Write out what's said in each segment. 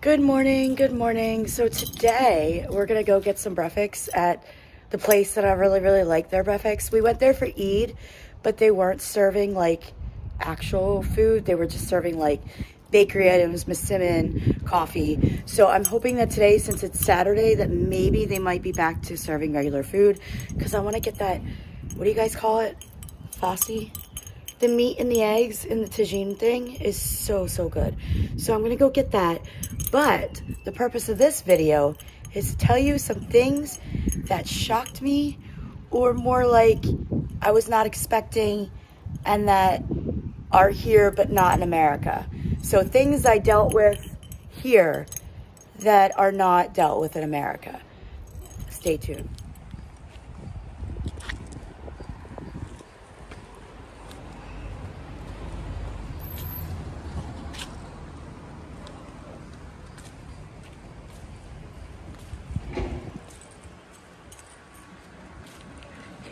Good morning, good morning. So today we're gonna go get some Brefix at the place that I really like their Brefix. We went there for Eid, but they weren't serving like actual food. They were just serving like bakery items, msemen, coffee. So I'm hoping that today, since it's Saturday, that maybe they might be back to serving regular food, because I wanna get that, what do you guys call it? Fassi? The meat and the eggs and the tagine thing is so good. So I'm gonna go get that. But the purpose of this video is to tell you some things that shocked me, or more like I was not expecting, and that are here but not in America. So things I dealt with here that are not dealt with in America. Stay tuned.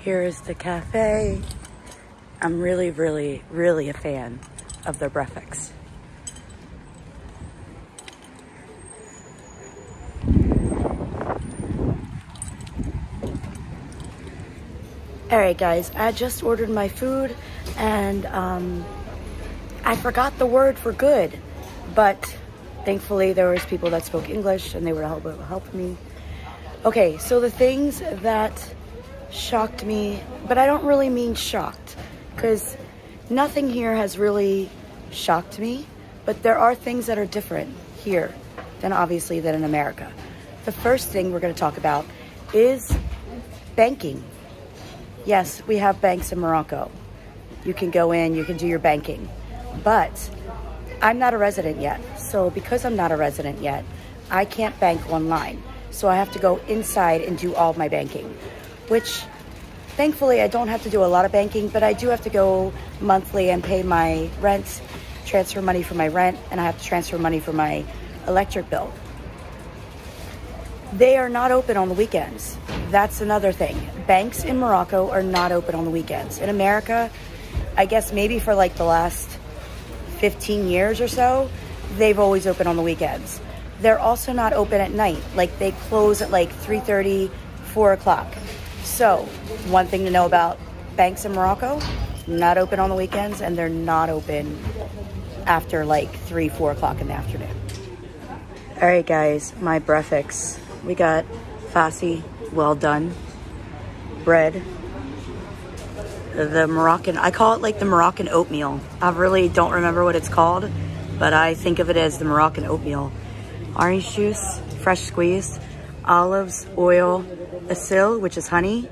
Here is the cafe. I'm really a fan of their Brefix. All right guys, I just ordered my food and I forgot the word for good, but thankfully there was people that spoke English and they were helping me. Okay, so the things that shocked me, but I don't really mean shocked, because nothing here has really shocked me, but there are things that are different here than in America. The first thing we're going to talk about is banking. Yes, we have banks in Morocco. You can go in, you can do your banking, but I'm not a resident yet. So because I'm not a resident yet, I can't bank online. So I have to go inside and do all my banking, which thankfully I don't have to do a lot of banking, but I do have to go monthly and pay my rent, transfer money for my rent, and I have to transfer money for my electric bill. They are not open on the weekends. That's another thing. Banks in Morocco are not open on the weekends. In America, I guess maybe for like the last 15 years or so, they've always opened on the weekends. They're also not open at night. Like they close at like 3:30, 4 o'clock. So one thing to know about banks in Morocco, not open on the weekends, and they're not open after like 3-4 o'clock in the afternoon. All right guys, my Brefix. We got Fassi, well done, bread, the Moroccan, I call it like the Moroccan oatmeal. I really don't remember what it's called, but I think of it as the Moroccan oatmeal. Orange juice, fresh squeezed, olives, oil, Asil, which is honey,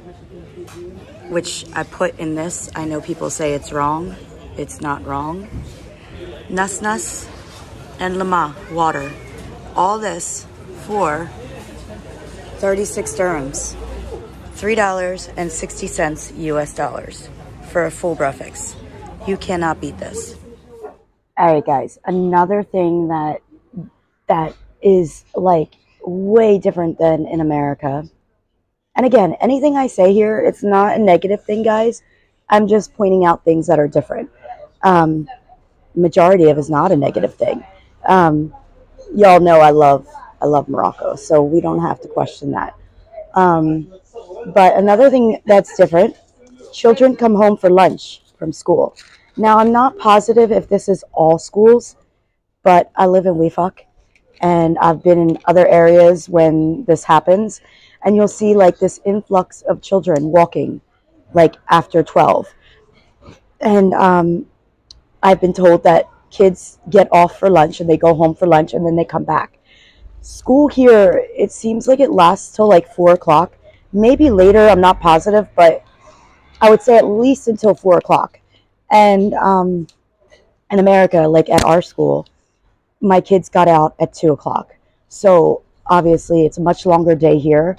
which I put in this. I know people say it's wrong. It's not wrong. Nasnas and Lama, water. All this for 36 dirhams, $3.60 US dollars for a full Brefix. You cannot beat this. All right guys, another thing that is like way different than in America. And again, anything I say here, it's not a negative thing, guys. I'm just pointing out things that are different. Majority of it is not a negative thing. Y'all know I love Morocco, so we don't have to question that. But another thing that's different, children come home for lunch from school. Now, I'm not positive if this is all schools, but I live in Wifaq, and I've been in other areas when this happens. And you'll see like this influx of children walking like after 12. And I've been told that kids get off for lunch and they go home for lunch and then they come back. School here, it seems like it lasts till like 4 o'clock, maybe later, I'm not positive, but I would say at least until 4 o'clock. And in America, like at our school, my kids got out at 2 o'clock. So obviously it's a much longer day here.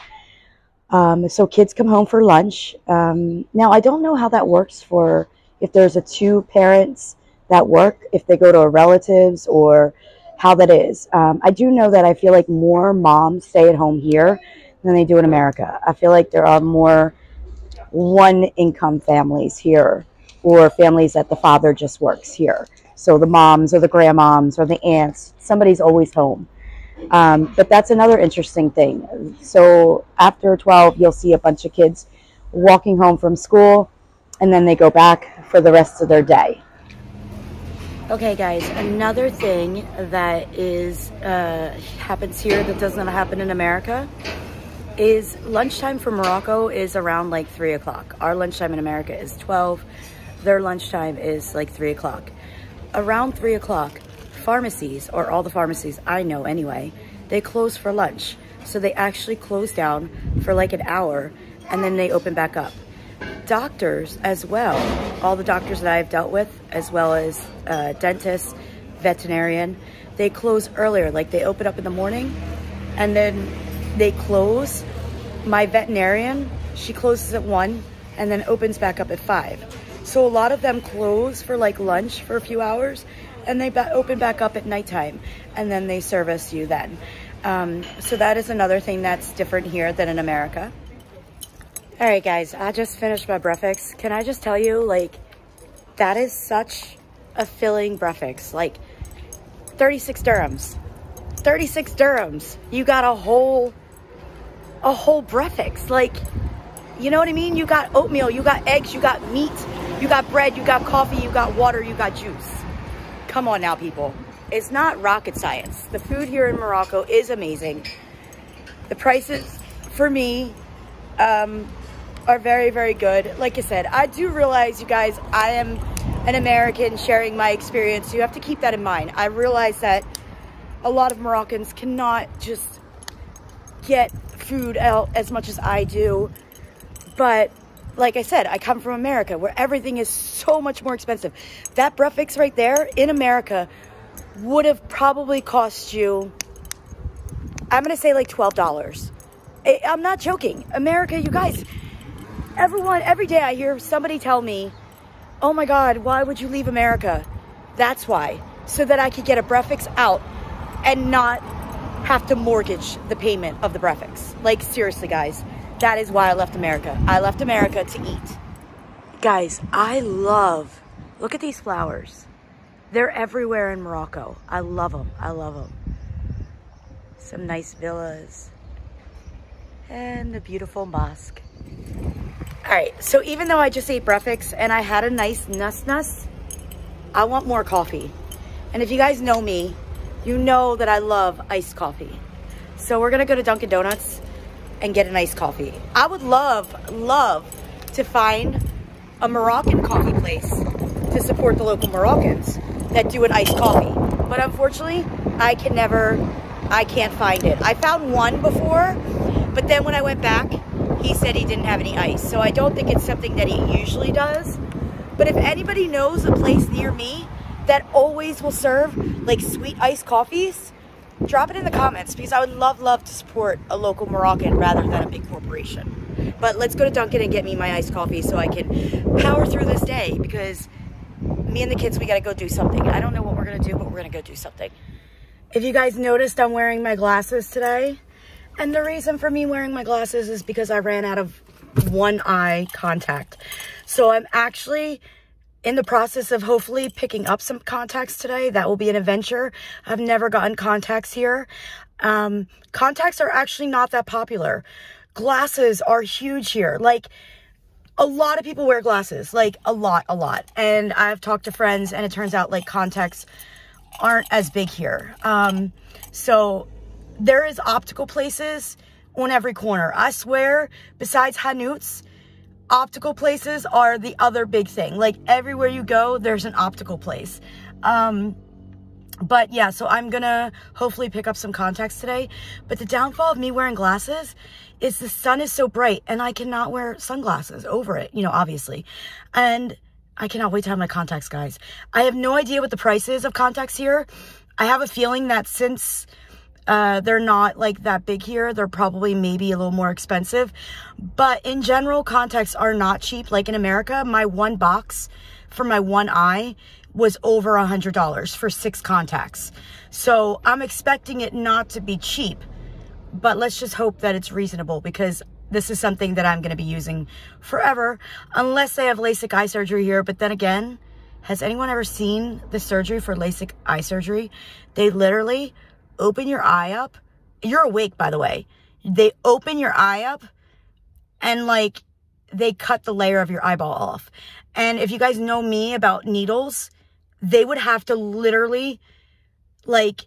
So kids come home for lunch. Now I don't know how that works for if there's a two parents that work, if they go to a relatives or how that is. I do know that I feel like more moms stay at home here than they do in America. I feel like there are more one income families here, or families that the father just works here. So the moms or the grandmoms or the aunts, somebody's always home. But that's another interesting thing. So after 12, you'll see a bunch of kids walking home from school, and then they go back for the rest of their day. Okay guys, another thing that is happens here that does not happen in America is lunchtime for Morocco is around like 3 o'clock. Our lunchtime in America is 12. Their lunchtime is like 3 o'clock. Around 3 o'clock, pharmacies, or all the pharmacies I know anyway, they close for lunch. So they actually close down for like an hour and then they open back up. Doctors as well, all the doctors that I've dealt with, as well as dentists, veterinarian, they close earlier. Like they open up in the morning and then they close. My veterinarian, she closes at 1 and then opens back up at 5. So a lot of them close for like lunch for a few hours and they open back up at nighttime and then they service you then. So that is another thing that's different here than in America. All right guys, I just finished my Brefix. Can I just tell you, like, that is such a filling Brefix. Like 36 dirhams, 36 dirhams. You got a whole Brefix. Like, you know what I mean? You got oatmeal, you got eggs, you got meat, you got bread, you got coffee, you got water, you got juice. Come on now, people. It's not rocket science. The food here in Morocco is amazing. The prices for me, are very, very good. Like I said, I do realize, you guys, I am an American sharing my experience. You have to keep that in mind. I realize that a lot of Moroccans cannot just get food out as much as I do. But like I said, I come from America where everything is so much more expensive. That Brefix right there in America would have probably cost you, I'm going to say like $12. I'm not joking. America, you guys, everyone, every day I hear somebody tell me, oh my God, why would you leave America? That's why, so that I could get a Brefix out and not have to mortgage the payment of the Brefix. Like seriously, guys, that is why I left America. I left America to eat. Guys, I love, look at these flowers. They're everywhere in Morocco. I love them. I love them. Some nice villas. And the beautiful mosque. All right, so even though I just ate Brefix and I had a nice Nasnas, I want more coffee. And if you guys know me, you know that I love iced coffee. So we're gonna go to Dunkin' Donuts and get an iced coffee. I would love to find a Moroccan coffee place to support the local Moroccans that do an iced coffee. But unfortunately, I can't find it. I found one before, but then when I went back, he said he didn't have any ice. So I don't think it's something that he usually does. But if anybody knows a place near me that always will serve like sweet iced coffees, drop it in the comments, because I would love to support a local Moroccan rather than a big corporation. But let's go to Dunkin' and get me my iced coffee so I can power through this day, because me and the kids, we gotta go do something. I don't know what we're gonna do, but we're gonna go do something. If you guys noticed, I'm wearing my glasses today. And the reason for me wearing my glasses is because I ran out of one eye contact. So I'm actually in the process of hopefully picking up some contacts today. That will be an adventure. I've never gotten contacts here. Contacts are actually not that popular. Glasses are huge here. Like, a lot of people wear glasses. Like, a lot. And I've talked to friends, and it turns out, like, contacts aren't as big here. So there is optical places on every corner. I swear, besides Hanouts, optical places are the other big thing. Like, everywhere you go, there's an optical place. But yeah, so I'm gonna hopefully pick up some contacts today. But the downfall of me wearing glasses is the sun is so bright and I cannot wear sunglasses over it, you know, obviously. And I cannot wait to have my contacts, guys. I have no idea what the price is of contacts here. I have a feeling that since they're not like that big here, they're probably maybe a little more expensive. But in general, contacts are not cheap. Like in America, my one box for my one eye was over $100 for 6 contacts. So I'm expecting it not to be cheap, but let's just hope that it's reasonable, because this is something that I'm going to be using forever, unless they have LASIK eye surgery here. But then again, has anyone ever seen the surgery for LASIK eye surgery? They literally open your eye up. You're awake, by the way. They open your eye up and like they cut the layer of your eyeball off. And if you guys know me about needles, they would have to literally like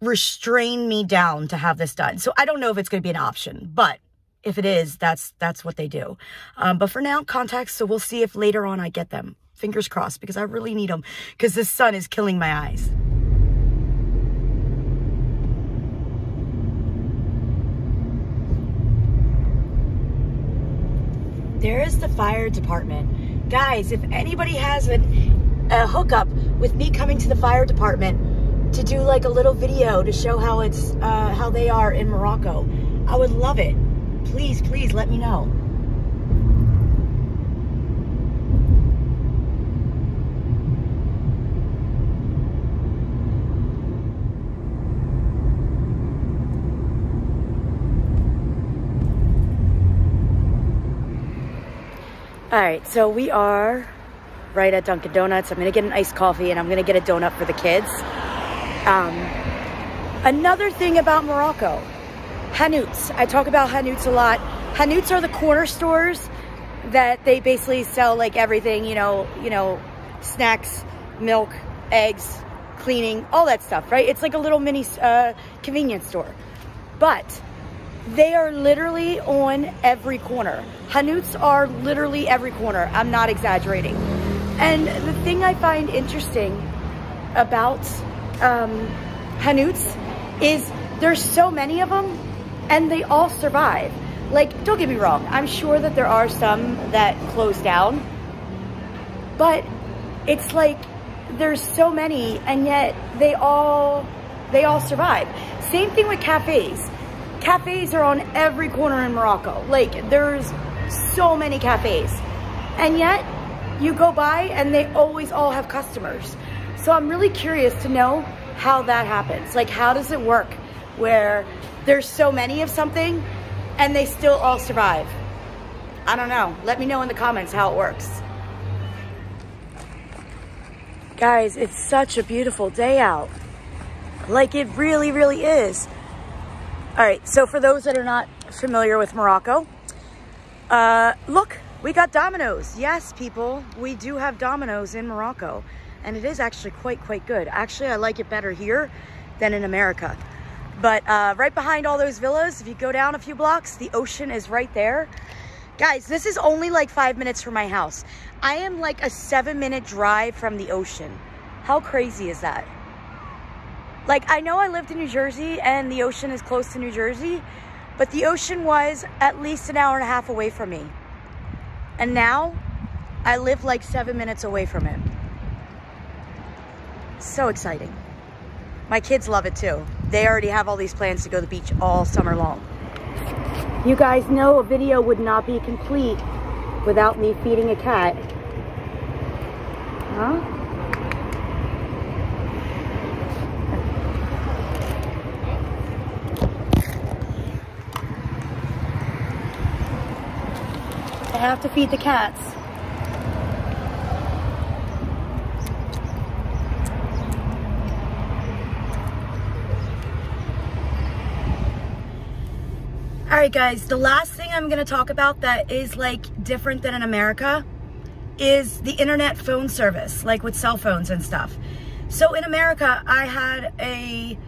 restrain me down to have this done. So I don't know if it's going to be an option, but if it is, that's what they do. But for now, contacts. So we'll see if later on I get them. Fingers crossed, because I really need them because the sun is killing my eyes. There is the fire department. Guys, if anybody has a hookup with me coming to the fire department to do like a little video to show how it's how they are in Morocco, I would love it. Please, please let me know. All right, so we are right at Dunkin' Donuts. I'm gonna get an iced coffee and I'm gonna get a donut for the kids. Another thing about Morocco, Hanouts. I talk about Hanouts a lot. Hanouts are the corner stores that they basically sell like everything, you know, snacks, milk, eggs, cleaning, all that stuff, right? It's like a little mini convenience store, but they are literally on every corner. Hanouts are literally every corner. I'm not exaggerating. And the thing I find interesting about Hanouts is there's so many of them and they all survive. Like, don't get me wrong, I'm sure that there are some that close down, but it's like there's so many and yet they all survive. Same thing with cafes. Cafes are on every corner in Morocco. Like, there's so many cafes. And yet, you go by and they always all have customers. So I'm really curious to know how that happens. Like, how does it work where there's so many of something and they still all survive? I don't know. Let me know in the comments how it works. Guys, it's such a beautiful day out. Like, it really, really is. All right, so for those that are not familiar with Morocco, look, we got Domino's. Yes, people, we do have Domino's in Morocco, and it is actually quite good. Actually, I like it better here than in America. But right behind all those villas, if you go down a few blocks, the ocean is right there. Guys, this is only like 5 minutes from my house. I am like a 7-minute drive from the ocean. How crazy is that? Like, I know I lived in New Jersey and the ocean is close to New Jersey, but the ocean was at least an hour and a half away from me. And now I live like 7 minutes away from it. So exciting. My kids love it too. They already have all these plans to go to the beach all summer long. You guys know a video would not be complete without me feeding a cat. Huh? I have to feed the cats. All right, guys, the last thing I'm gonna talk about that is like different than in America is the internet phone service, like with cell phones and stuff. So in America, I had a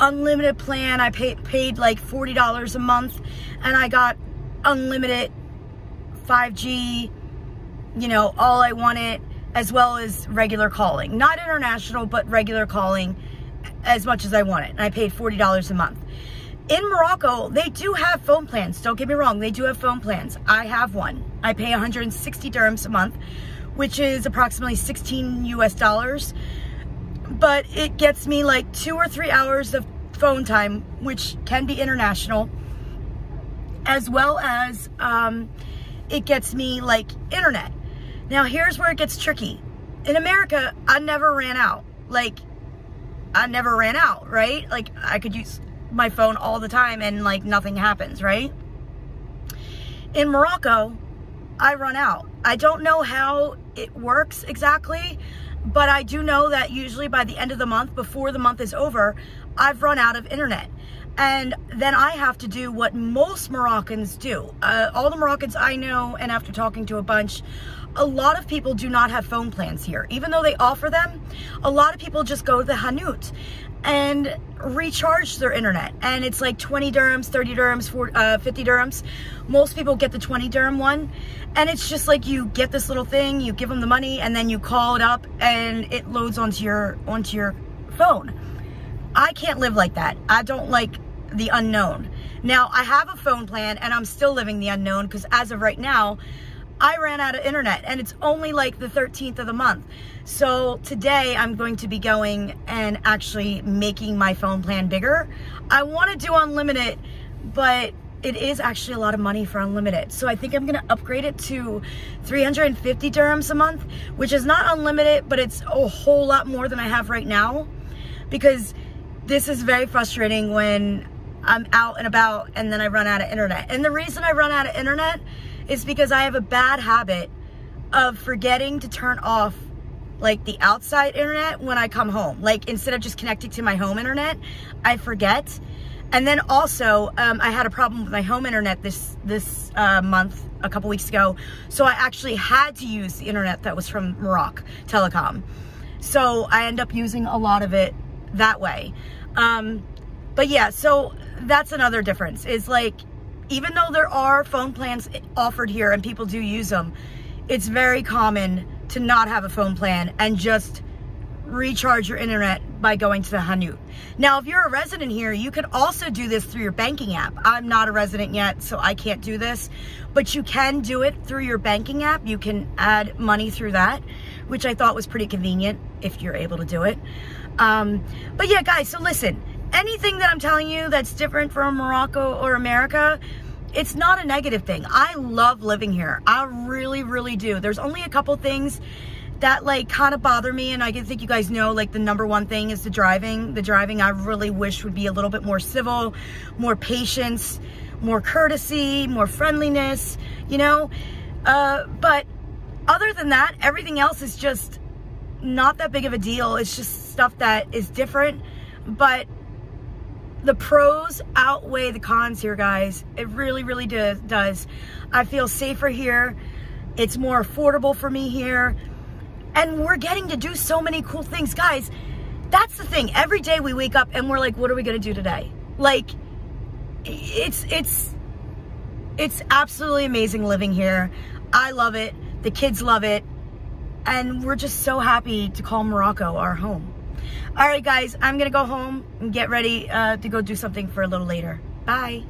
unlimited plan. I paid like $40 a month and I got unlimited 5G, you know, all I wanted, as well as regular calling. Not international, but regular calling as much as I wanted. And I paid $40 a month. In Morocco, they do have phone plans. Don't get me wrong. They do have phone plans. I have one. I pay 160 dirhams a month, which is approximately $16 US. But it gets me like 2 or 3 hours of phone time, which can be international, as well as, it gets me like internet. Now here's where it gets tricky. In America, I never ran out. Like, I never ran out, right? Like, I could use my phone all the time and like nothing happens, right? In Morocco, I run out. I don't know how it works exactly, but I do know that usually by the end of the month, before the month is over, I've run out of internet. And then I have to do what most Moroccans do. All the Moroccans I know, and after talking to a bunch, a lot of people do not have phone plans here. Even though they offer them, a lot of people just go to the Hanout and recharge their internet. And it's like 20 dirhams, 30 dirhams, 40, 50 dirhams. Most people get the 20 dirham one. And it's just like you get this little thing, you give them the money, and then you call it up and it loads onto your phone. I can't live like that. I don't like the unknown. Now, I have a phone plan and I'm still living the unknown because as of right now, I ran out of internet and it's only like the 13th of the month. So today I'm going to be going and actually making my phone plan bigger. I want to do unlimited, but it is actually a lot of money for unlimited. So I think I'm going to upgrade it to 350 dirhams a month, which is not unlimited, but it's a whole lot more than I have right now, because this is very frustrating when I'm out and about and then I run out of internet. And the reason I run out of internet is because I have a bad habit of forgetting to turn off like the outside internet when I come home. Like instead of just connecting to my home internet, I forget. And then also I had a problem with my home internet this month, a couple weeks ago. So I actually had to use the internet that was from Maroc Telecom. So I end up using a lot of it that way. But yeah, so that's another difference is like, even though there are phone plans offered here and people do use them, it's very common to not have a phone plan and just recharge your internet by going to the Hanout. Now, if you're a resident here, you can also do this through your banking app. I'm not a resident yet, so I can't do this, but you can do it through your banking app. You can add money through that, which I thought was pretty convenient if you're able to do it. But yeah, guys, so listen, anything that I'm telling you that's different from Morocco or America, it's not a negative thing. I love living here. I really, really do. There's only a couple things that like kind of bother me, and I think you guys know, like the number one thing is the driving. The driving I really wish would be a little bit more civil, more patience, more courtesy, more friendliness, you know? But other than that, everything else is just not that big of a deal. It's just stuff that is different, but the pros outweigh the cons here, guys. It really, really does. I feel safer here. It's more affordable for me here. And we're getting to do so many cool things. Guys, that's the thing. Every day we wake up and we're like, what are we gonna do today? Like, it's absolutely amazing living here. I love it. The kids love it. And we're just so happy to call Morocco our home. All right, guys, I'm gonna go home and get ready to go do something for a little later. Bye.